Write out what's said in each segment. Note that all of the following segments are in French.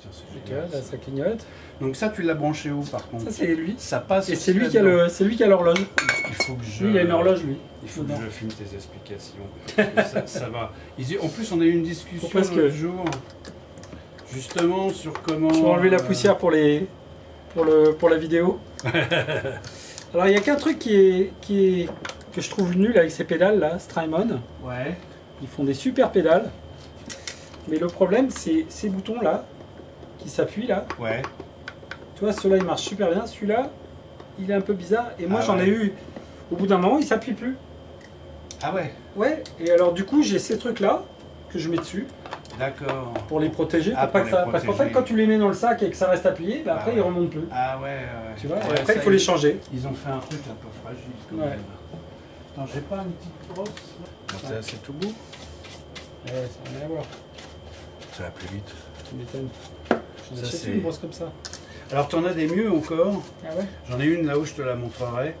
Putain, c'est génial, là, ça clignote. Donc ça, tu l'as branché où par contre? Ça, c'est lui. Ça passe. Et c'est lui qui a l'horloge. Il faut que je... Lui, il a une horloge, lui. Il faut que je filme tes explications. Ça, ça va. En plus, on a eu une discussion l'autre jour, justement, sur comment... Je vais enlever la poussière pour la vidéo. Alors, il n'y a qu'un truc que je trouve nul avec ces pédales, là, Strymon. Ouais. Ils font des super pédales. Mais le problème, c'est ces boutons là, qui s'appuient là. Ouais. Tu vois, ceux-là, ils marchent super bien. Celui-là, il est un peu bizarre. Et moi, j'en ai eu, au bout d'un moment, il ne s'appuie plus. Ah ouais? Ouais. Et alors, du coup, j'ai ces trucs-là, que je mets dessus. D'accord. Pour les protéger, pour pas que ça... Protéger. Parce qu'en fait, quand tu les mets dans le sac et que ça reste appuyé, bah, après, ils ne remontent plus. Ah ouais, Tu vois, après, il faut les changer. Ils ont fait un truc un peu fragile, quand même. Attends, j'ai pas une petite brosse? C'est assez tout beau. Ouais, ça n'a rien à voir. Ça va plus vite. Tu m'étonnes. J'en ai acheté une brosse comme ça. Alors, tu en as des mieux encore. Ah ouais? J'en ai une là où je te la montrerai.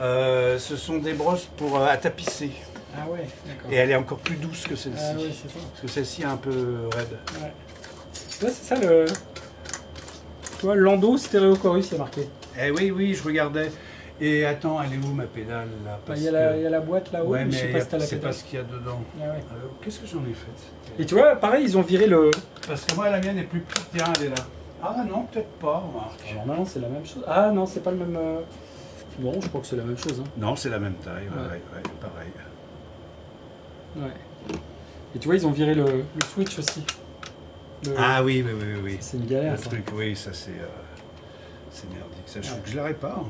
Ce sont des brosses pour à tapisser. Ah ouais, d'accord. Et elle est encore plus douce que celle-ci. Ah ouais, c'est ça. Parce que celle-ci est un peu raide. Ouais. Là, c'est ça le... Tu vois, Lando Stéréo Chorus, c'est marqué. Eh oui, oui, je regardais. Et attends, elle est où ma pédale là? Il y a la boîte là-haut, ouais, mais je sais pas si t'as la pédale. Je sais pas ce qu'il y a dedans. Ah ouais. Qu'est-ce que j'en ai fait? Et tu vois, pareil, ils ont viré le... Parce que moi, la mienne est plus petite, tiens, elle est là. Ah non, peut-être pas, Marc. Alors non, c'est la même chose. Ah non, c'est pas le même... Bon, je crois que c'est la même chose. Hein. Non, c'est la même taille, ouais. Ouais, pareil. Ouais. Et tu vois, ils ont viré le switch aussi. Ah oui, oui, oui, oui. C'est une galère, ça. Le truc, oui, ça c'est merdique. Ça, je trouve que je la répare.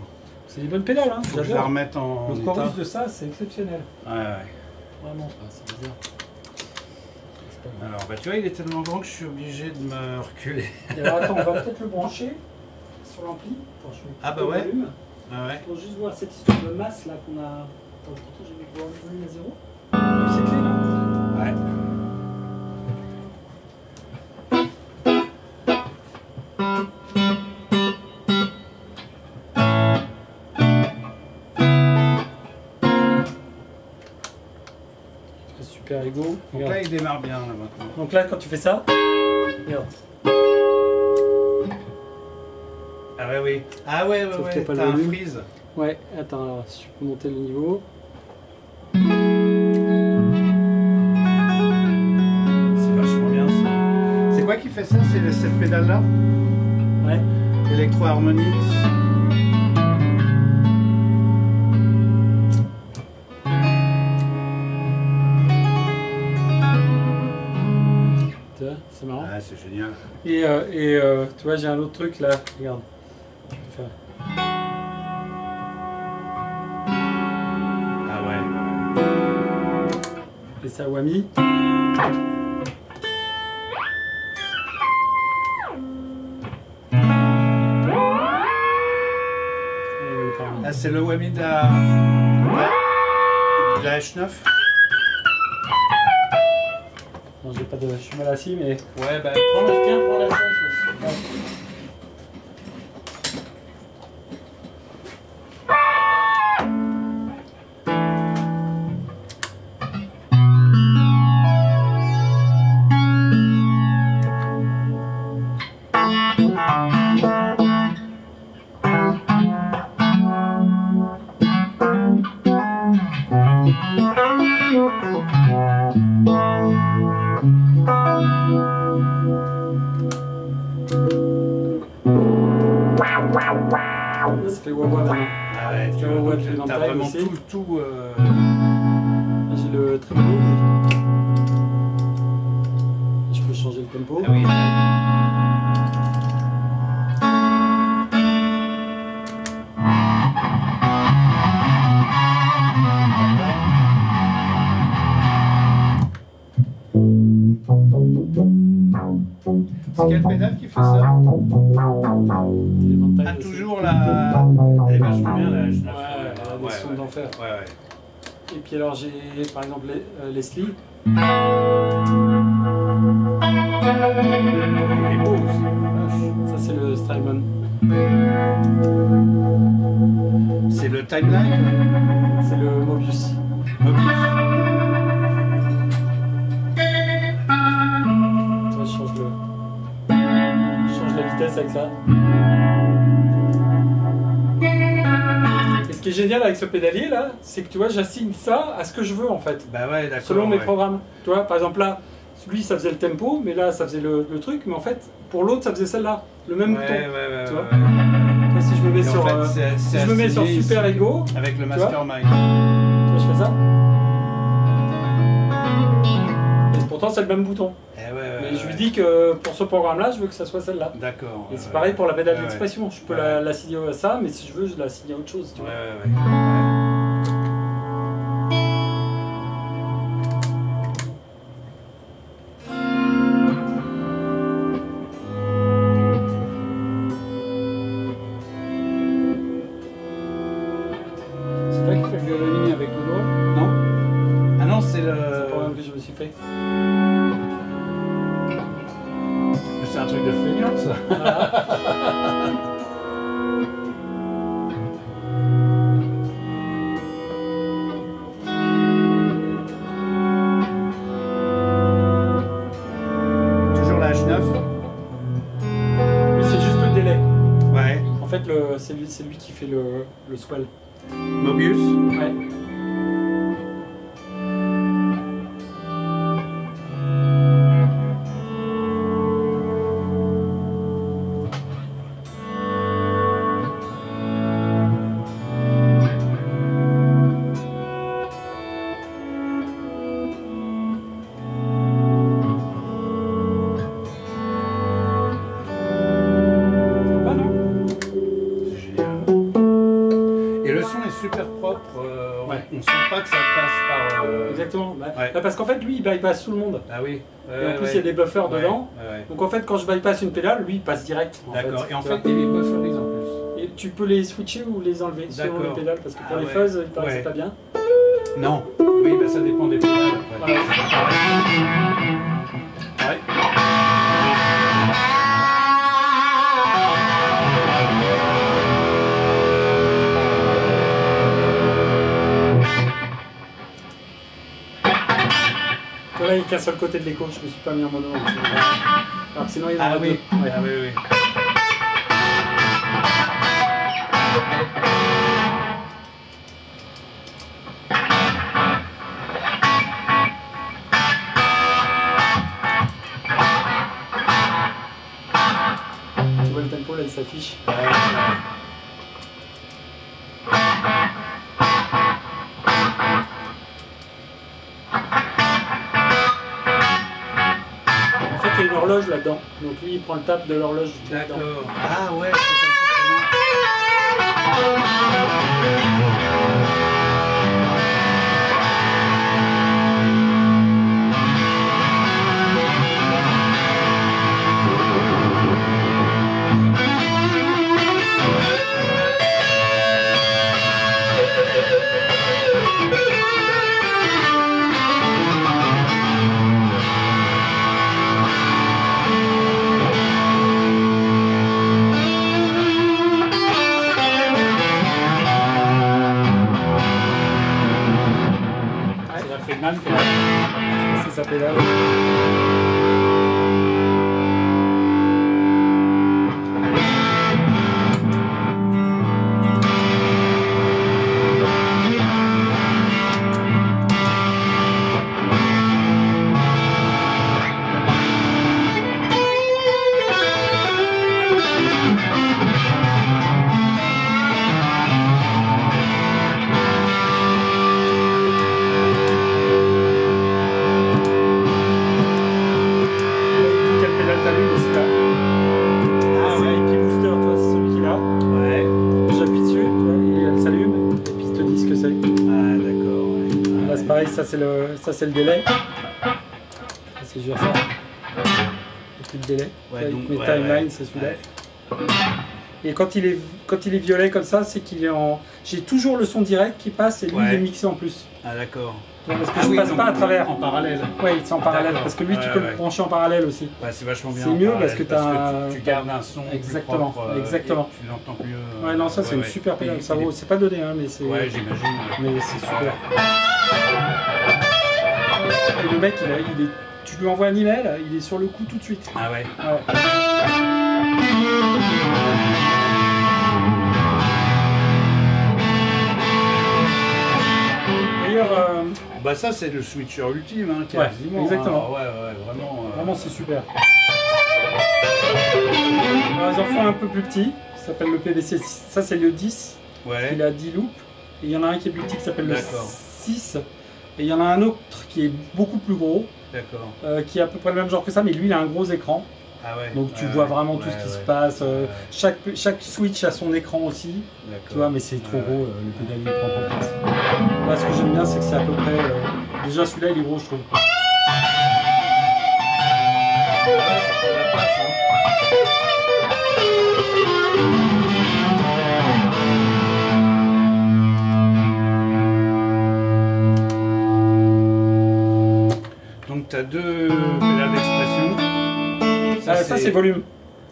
C'est des bonnes pédales, hein. Faut que je la remette en état. Le Chorus de ça, c'est exceptionnel. Ouais, ouais. Vraiment, c'est bizarre. Alors, bah tu vois, il est tellement grand que je suis obligé de me reculer. Et alors, attends, on va peut-être le brancher sur l'ampli. Ah bah ouais. Ah ouais. Pour juste voir cette histoire de masse là qu'on a... Attends, pourtant j'ai mis le volume à zéro. C'est clé là. Ouais. Super ego. Donc là il démarre bien là maintenant. Donc là quand tu fais ça, regarde. Ah ouais oui. Ah ouais ouais. Sauf ouais. T'as un freeze. Ouais. Attends alors, si je peux monter le niveau. C'est vachement bien ça. C'est quoi qui fait ça? C'est cette pédale là. Ouais. Electro Harmonix. C'est marrant. Ah, c'est génial. Et, tu vois, j'ai un autre truc là. Regarde. Enfin... Ah ouais. On fait ça à Wami. Ah, c'est le Wami de la... Ouais. De la H9. Non, j'ai pas de... Je suis mal assis, mais... Ouais, bah, prends la chaise aussi. Ouais. Ça fait wawa là. Ah ouais, tu vois, t'as vraiment aussi. tout. J'ai le trémolo. Je peux changer le tempo. Ah oui. C'est quelle pédale qui fait ça? Ah, toujours la... Elle est vachement bien la H9. Ouais, son d'enfer. Ouais, ouais. Et puis alors j'ai par exemple Leslie. Il est beau aussi. Ça c'est le Strymon. C'est le Timeline? C'est le Möbius. Möbius. Je change le... ça. Et ce qui est génial avec ce pédalier là, c'est que tu vois, j'assigne ça à ce que je veux en fait. Bah ouais, d'accord. Selon mes programmes. Tu vois, par exemple là, lui ça faisait le tempo, mais là ça faisait le truc, mais en fait, pour l'autre ça faisait celle-là, le même bouton. Ouais, tu vois. Là, si je me mets sur, si je me mets sur Super Ego, avec le Mastermind. Tu vois, je fais ça. Pourtant c'est le même bouton, mais je lui dis que pour ce programme là je veux que ça soit celle là. D'accord. Et c'est pareil pour la pédale d'expression, je peux l'assigner à ça, mais si je veux je l'assigne à autre chose. Tu vois. C'est toi qui fais le violini avec le doigt? Non. Ah non, c'est le programme que je me suis fait. C'est un truc de feignant ça. Toujours la H9. Mais c'est juste le délai. Ouais. En fait, c'est lui qui fait le swell. Möbius. Ouais. On ne sent pas que ça passe par... Exactement. Bah, parce qu'en fait, lui, il bypasse tout le monde. Ah oui. Et en plus, il y a des buffers dedans. Donc en fait, quand je bypasse une pédale, lui, il passe direct. D'accord. Et en fait, il y a des buffers en plus. Et tu peux les switcher ou les enlever selon les pédales. Parce que pour les fuzz, il paraît que c'est pas bien. Non. Oui, bah, ça dépend des pédales. Voilà. Là, il casse le côté de l'écho, je me suis pas mis en mono. Alors sinon il en a deux. Tu vois le tempo là, il s'affiche. Là-dedans, donc lui il prend le tap de l'horloge. D'accord. Ah ouais, c'est comme ça pédale. Ça c'est le délai. C'est juste ça. Et puis le délai. Mes timelines, c'est celui-là. Et quand il est violet comme ça, c'est qu'il est en... J'ai toujours le son direct qui passe et lui il est mixé en plus. Ah d'accord. Parce que je passe pas à travers. En parallèle. Oui, c'est en parallèle. Parce que lui tu peux le brancher en parallèle aussi. Bah, c'est vachement bien. C'est mieux parce que tu gardes un son. Exactement. Plus propre, exactement. Tu l'entends mieux. Ouais, non, ça c'est une super pédale. Ça vaut. C'est pas donné, hein, mais c'est. Ouais, j'imagine. Mais c'est super. Et le mec, tu lui envoies un email, il est sur le coup tout de suite. Ah ouais. D'ailleurs, bah ça c'est le switcher ultime, hein, quasiment. Ouais, exactement. Hein, ouais, vraiment. Vraiment c'est super. Alors, ils en font un peu plus petit, ça s'appelle le PVC. Ça c'est le 10, ouais. Il a 10 loops. Et il y en a un qui est plus petit qui s'appelle le 6. Et il y en a un autre qui est beaucoup plus gros, qui est à peu près le même genre que ça, mais lui il a un gros écran. Ah ouais, donc tu vois vraiment tout ce qui se passe. Chaque switch a son écran aussi. Tu vois, mais c'est trop gros, le pédalier prend pas de place. Là, ce que j'aime bien, c'est que c'est à peu près. Déjà celui-là il est gros, je trouve. Ouais, ça fait la place, hein. Donc tu as deux pédales d'expression. Ça c'est volume.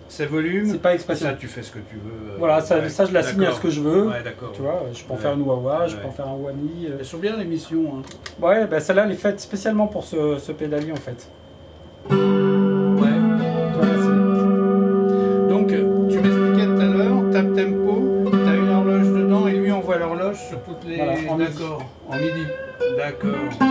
C'est volume. C'est pas expression. Ça tu fais ce que tu veux. Voilà, ça je l'assigne à ce que je veux. Ouais, d'accord. Tu vois, je peux en faire une Wawa, je peux en faire un Wami. Elles sont bien les missions. Hein. Ouais, bah celle-là elle est faite spécialement pour ce pédalier en fait. Ouais. Toi, donc tu m'expliquais tout à l'heure, t'as le tempo, t'as une horloge dedans et lui on voit l'horloge sur toutes les. Voilà, d'accord. En midi. D'accord. Okay.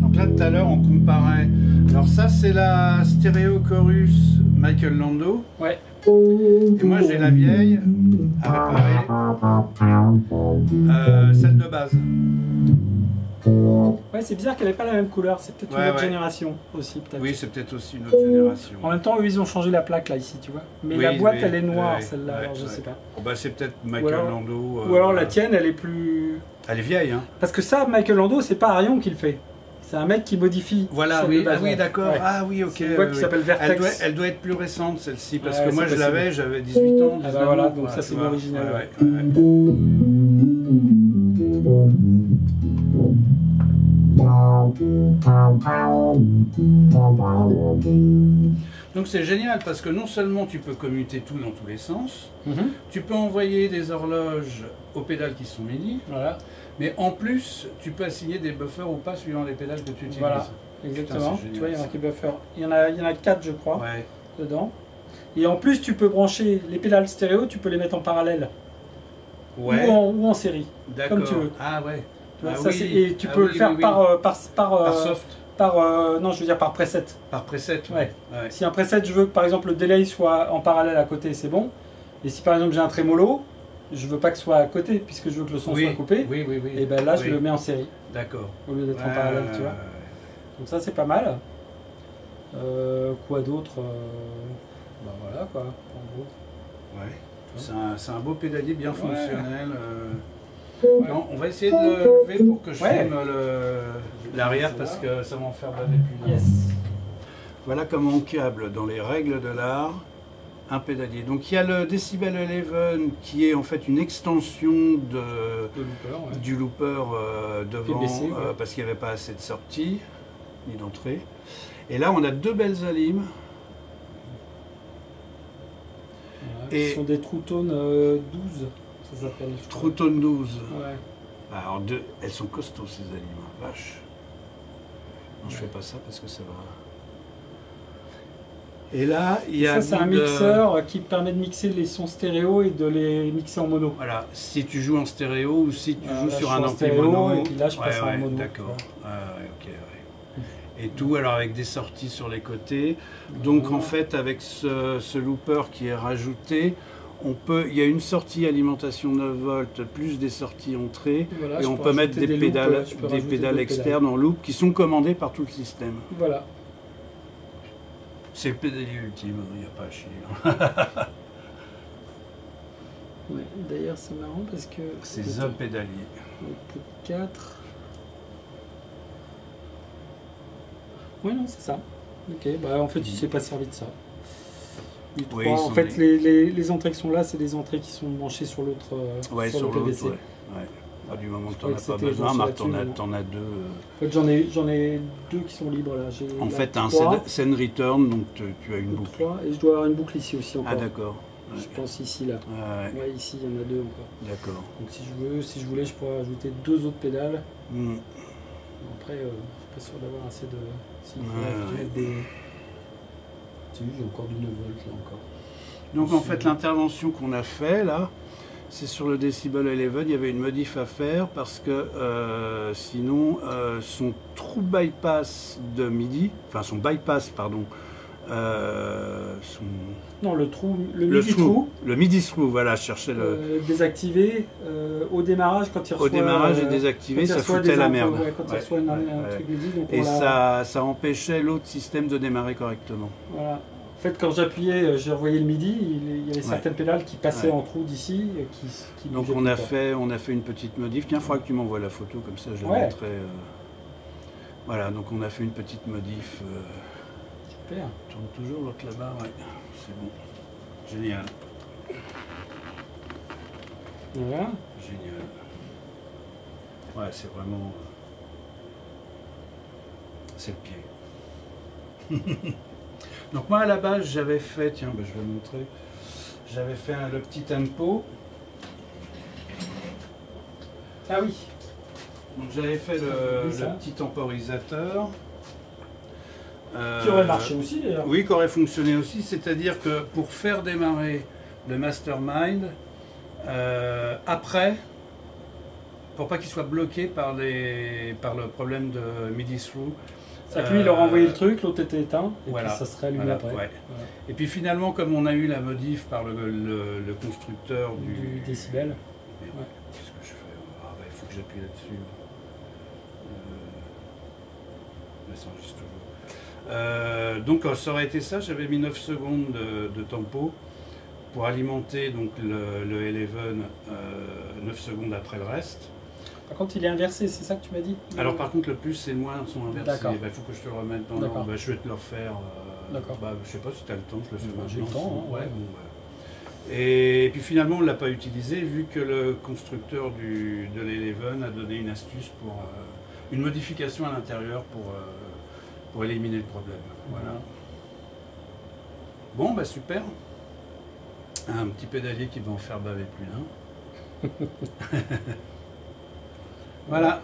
Donc là tout à l'heure on comparait, alors ça c'est la stéréo chorus Michael Lando, ouais. Et moi j'ai la vieille à réparer, celle de base. Ouais, c'est bizarre qu'elle n'ait pas la même couleur, c'est peut-être une autre génération aussi. Oui, c'est peut-être aussi une autre génération. En même temps, eux, ils ont changé la plaque là, ici, tu vois. Mais oui, la boîte, elle est noire, celle-là, alors je sais pas. Oh, bah, c'est peut-être Michael Lando. Ou alors la tienne, elle est plus. Elle est vieille, hein. Parce que ça, Michael Lando, c'est pas Arion qui le fait. C'est un mec qui modifie. Voilà, oui, ah, oui d'accord. Ouais. Ah oui, ok. C'est une boîte qui s'appelle Vertex. Elle doit être plus récente, celle-ci, parce que moi, je l'avais, j'avais 18 ans. Ah bah voilà, donc ça, c'est l'original. Donc c'est génial parce que non seulement tu peux commuter tout dans tous les sens, tu peux envoyer des horloges aux pédales qui sont midi, voilà. Mais en plus tu peux assigner des buffers ou pas suivant les pédales que tu utilises. Voilà, exactement. Putain, tu vois, il y a marqué buffer. Il y en a 4 je crois dedans. Et en plus tu peux brancher les pédales stéréo, tu peux les mettre en parallèle ou en série, comme tu veux. Ah ouais. Ah ça, et tu peux le faire par soft. Non, je veux dire par preset. Par preset, ouais. Si un preset, je veux que par exemple le delay soit en parallèle à côté, c'est bon. Et si par exemple j'ai un trémolo, je veux pas que ce soit à côté, puisque je veux que le son soit coupé. Oui. Et bien là, je le mets en série. D'accord. Au lieu d'être en parallèle, tu vois. Donc ça, c'est pas mal. Quoi d'autre ben voilà, quoi, en gros. Ouais. C'est un beau pédalier bien fonctionnel. Ouais. Non, on va essayer de le lever pour que je filme l'arrière parce que ça va en faire baver plus. Voilà comment on câble dans les règles de l'art un pédalier. Donc il y a le Decibel Eleven qui est en fait une extension du looper devant PVC, parce qu'il n'y avait pas assez de sortie ni d'entrée. Et là on a deux belles alimes. Ce sont des True Tone 12. True Tone 12. Ouais. Alors elles sont costauds ces animaux, vache. Non, je fais pas ça parce que ça va. Et là, il y a ça, c'est un mixeur qui permet de mixer les sons stéréo et de les mixer en mono. Voilà, si tu joues en stéréo ou si tu joues sur un ampli mono. Et puis là, je passe en mono. D'accord. Et tout, alors avec des sorties sur les côtés. Donc en fait, avec ce looper qui est rajouté, il y a une sortie alimentation 9 volts plus des sorties entrées, voilà, et on peut mettre des pédales externes en loop qui sont commandées par tout le système. Voilà. C'est le pédalier ultime, il n'y a pas à chier. Ouais, d'ailleurs c'est marrant parce que... C'est un pédalier. 4. Oui, non, c'est ça. Ok, bah en fait il ne s'est pas servi de ça. Oui, en fait, les entrées qui sont là, c'est des entrées qui sont branchées sur l'autre. Oui, sur l'autre. Du moment que tu n'en as pas besoin, Marc, tu en as deux. En fait, j'en ai deux qui sont libres là. En fait, un send return, donc tu as une boucle. 3, et je dois avoir une boucle ici aussi encore. Ah, d'accord. Je pense ici, là. Ouais, ici, il y en a deux encore. D'accord. Donc, si je voulais, je pourrais ajouter deux autres pédales. Après, je suis pas sûr d'avoir assez de... Si, tu vois, j'ai encore du 9 volts là encore. Donc en fait, l'intervention qu'on a fait là, c'est sur le Decibel Eleven, il y avait une modif à faire parce que sinon son true bypass de midi, enfin son bypass pardon, non le trou, le midi trou, voilà, je cherchais le désactivé au démarrage quand il reçoit, au démarrage et désactivé, ça foutait la merde. Ouais, quand il reçoit un truc midi, donc et ça empêchait l'autre système de démarrer correctement. Voilà. En fait, quand j'appuyais, je revoyais le midi, il y avait certaines pédales qui passaient en trou d'ici. Donc on a fait une petite modif. Tiens, il faudra que tu m'envoies la photo, comme ça je la mettrai. Voilà, donc on a fait une petite modif. Super. Tourne toujours l'autre là-bas, ouais. C'est bon. Génial. Voilà. Génial. Ouais, c'est vraiment... C'est le pied. Donc moi à la base j'avais fait, tiens ben, je vais montrer, j'avais fait le petit tempo. Ah oui. Donc j'avais fait le petit temporisateur. Qui aurait marché aussi d'ailleurs. Oui, qui aurait fonctionné aussi, c'est-à-dire que pour faire démarrer le mastermind, après, pour pas qu'il soit bloqué par, le problème de midi-through, c'est-à-dire que lui, il leur a envoyé le truc, l'autre était éteint, et puis ça serait allumé après. Ouais. Voilà. Et puis finalement, comme on a eu la modif par le constructeur du décibel. Mais ouais. Qu'est-ce que je fais? Ah bah, il faut que j'appuie là-dessus. Mais ça enregistre toujours. Donc ça aurait été ça, j'avais mis 9 secondes de tempo pour alimenter donc, le Eleven 9 secondes après le reste. Par contre, il est inversé, c'est ça que tu m'as dit? Alors, par contre, le plus c'est moins sont inversés. Il faut que je te le remette dans l'ordre. Bah, je vais te le refaire. D'accord. Bah, je sais pas si tu as le temps, je le fais maintenant. J'ai le temps, hein, ouais. Bon, bah. Et puis finalement, on ne l'a pas utilisé vu que le constructeur de l'Eleven a donné une astuce pour une modification à l'intérieur pour éliminer le problème. Voilà. Bon, bah super. Un petit pédalier qui va en faire baver plus l'un. Voilà.